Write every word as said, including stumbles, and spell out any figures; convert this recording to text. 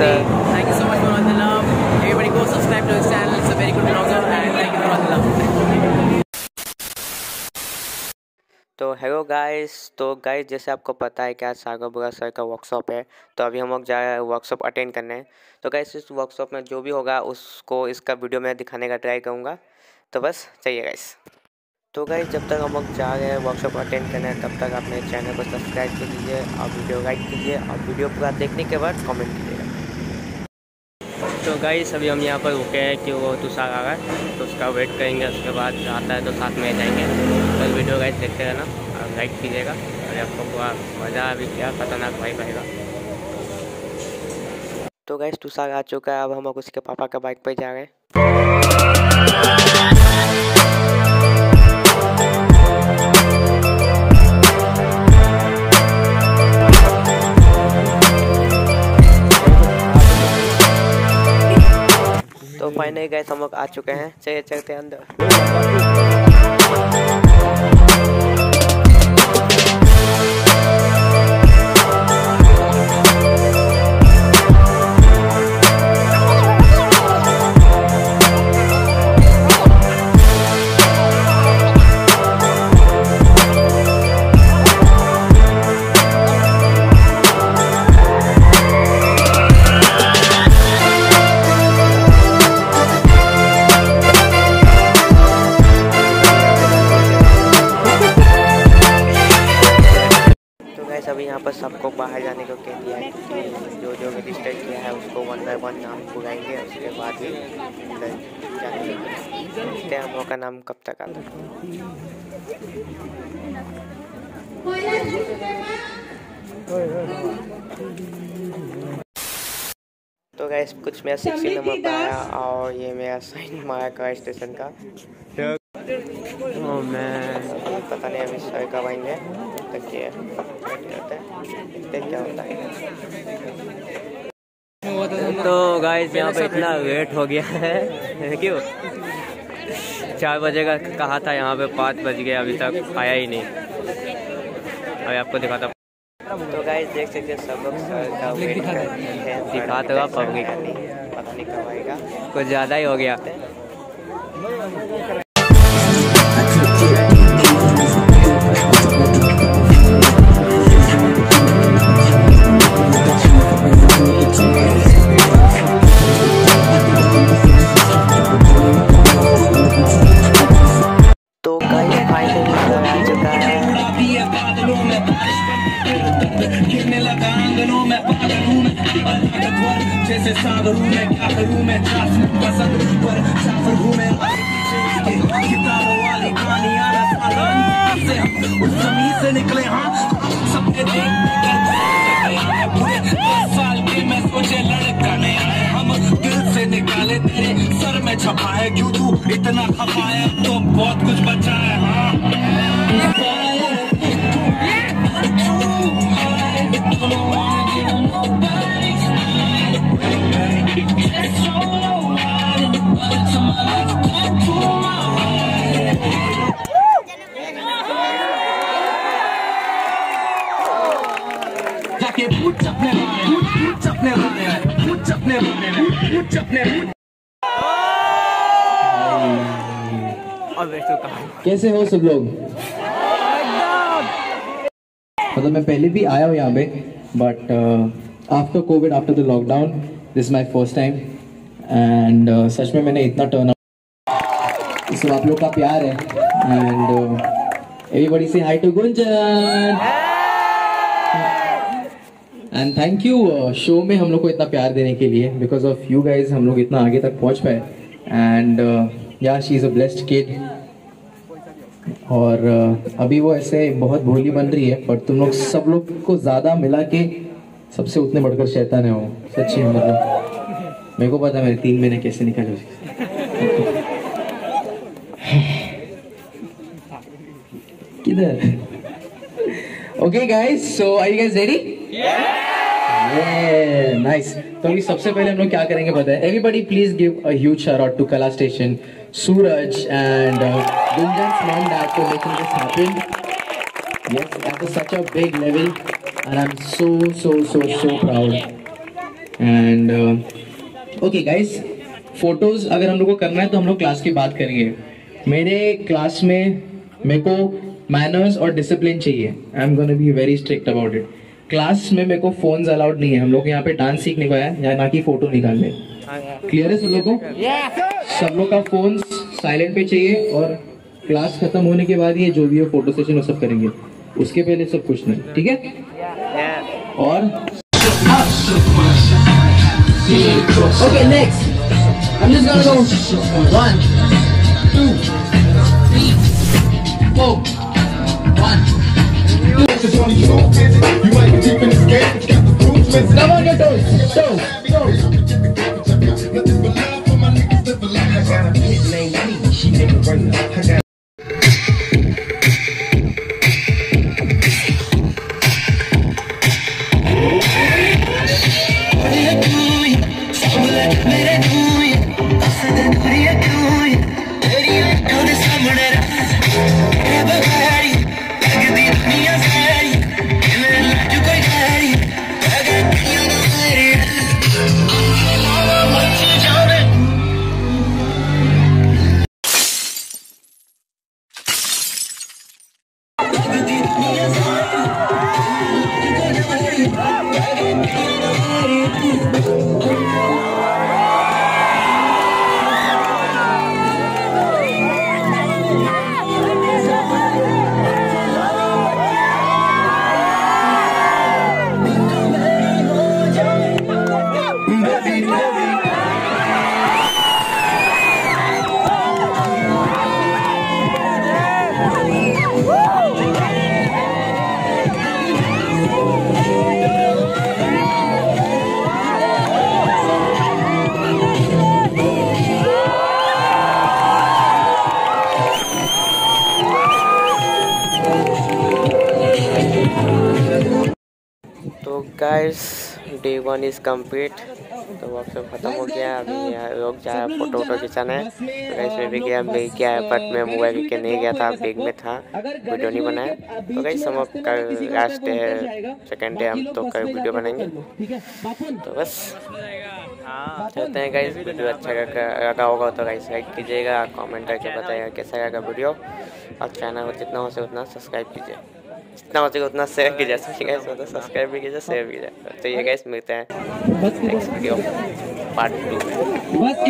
Thank you so much for all the love. Everybody go subscribe to his channel. It's a very good vlogger and thank you for all the love. तो hello guys, तो guys जैसे आपको पता है कि आज सागर बोरा sir का workshop है, तो अभी हम लोग जा रहे हैं वर्कशॉप अटेंड करने हैं। तो गाइस इस वर्कशॉप में जो भी होगा उसको इसका वीडियो में दिखाने का ट्राई करूँगा, तो बस चाहिए गाइस। तो गाइस जब तक हम लोग जा रहे हैं वर्कशॉप अटेंड करने, तब तक आप मेरे चैनल को सब्सक्राइब कर लीजिए और वीडियो लाइक कीजिए और वीडियो पूरा देखने के बाद कमेंट कीजिएगा। तो गाइस अभी हम यहाँ पर रुके हैं कि वो तुषार आ गए, तो उसका वेट करेंगे, उसके बाद आता है तो साथ में जाएंगे। तो वीडियो गाइस देखते रहना और लाइक कीजिएगा और आपको पूरा मज़ा अभी क्या खतरनाक भाई पाएगा। तो गाइस तुषार आ चुका है, अब हम लोग उसके पापा के बाइक पर जा रहे हैं। तो फाइनली गाइस हम लोग आ चुके हैं, चलिए चलते हैं अंदर। अभी यहाँ पर सबको बाहर जाने को कह दिया है कि जो जो रजिस्टर किया है उसको वन बाय वन नाम बुलाएंगे, उसके बाद ही जाने हम लोग का नाम कब तक आता है। तो गाइस कुछ मेरा सिक्सटी नंबर पाया और ये मेरा साइन माया का स्टेशन का, तो मैं पता नहीं अभी सर कब आएंगे, तक किया देखते क्या होता है। तो गाइस यहाँ पे इतना वेट हो गया है, क्यों चार बजे का कहा था, यहाँ पे पाँच बज गया, अभी तक आया ही नहीं। अभी आपको दिखाता। तो गाइस देख सकते हैं सब लोग सर का वेट कर रहे हैं, दिखा तो पब्लिक पता नहीं कब आएगा, कुछ ज़्यादा ही हो गया। छपाया क्यों तू इतना खपाया, तो बहुत कुछ बचा है। हाँ जाके पूछ अपने पूछ अपने पूछ अपने पूछ अपने कैसे हो सब लोग। मतलब मैं पहले भी आया हूँ यहाँ पे, but after Covid after the lockdown this is my first time and सच में मैंने इतना टर्न आउट, इसमें आप लोग का प्यार है एंड एवरीबॉडी से hi to Gunjan and thank you show में हम लोग को इतना प्यार देने के लिए। बिकॉज ऑफ यू गाइज हम लोग इतना आगे तक पहुँच पाए एंड यार she is a blessed kid. और अभी वो ऐसे बहुत भोली बन रही है, पर तुम लोग सब लोग को ज़्यादा मिला के सबसे उतने बढ़कर शैतान है वो, सच्ची है। मतलब मेरे को पता मेरे तीन महीने कैसे निकले किधर। Okay guys, so are you guys ready? Nice. तो अभी सबसे पहले हम लोग क्या करेंगे पता है? Everybody please give a huge shout out to Kala station, Suraj and uh, Gunther's mom dad for making this happen. Yes, that was such a big level, and I'm so so so so proud. And okay guys, photos अगर हम लोग को करना है तो हम लोग class की बात करेंगे। मेरे क्लास में मेरे को मैनर्स और डिसिप्लिन चाहिए। I am gonna be very strict about it. Class में मेरे को फोन्स अलाउड नहीं है। हम लोग यहाँ पे डांस सीखने को आया है, ना कि फोटो निकालने। क्लियर है सब लोग को? सब लोग का फोन साइलेंट पे चाहिए और क्लास खत्म होने के बाद ये जो भी है फोटो सेशन वो सब करेंगे, उसके पहले सब कुछ नहीं, ठीक है? और okay next, I'm just gonna go one, two, three, four, one, two. You might be deep in this game, but got the groove missing. Come on, get those, those, those. Nothing but love for my niggas, live for life. I got a bitch named me, she nigga right now. तो guys day one is complete, तो work सब खत्म हो गया। अभी यहाँ लोग जा रहा फोटो वोटो खिंचाना है। तो गाइस मैं भी गया, बैग गया है, बट मैं मोबाइल लेके नहीं गया था, बैग में था, वीडियो नहीं बनाया। तो गाइस हम अब कल लास्ट डे है, सेकेंड डे, हम तो कल वीडियो बनाएंगे। तो बस चलते हैं गाइस, वीडियो अच्छा लगा होगा तो गाइस लाइक कीजिएगा, कॉमेंट करके बताइएगा कैसा लगा वीडियो, और चैनल को जितना हो सके उतना सब्सक्राइब कीजिए, जितना हो सके उतना शेयर कीजिए, सब्सक्राइब भी कीजिए, शेयर भी कीजिए। तो ये गाइस मिलते हैं नेक्स्ट वीडियो पार्ट टू में।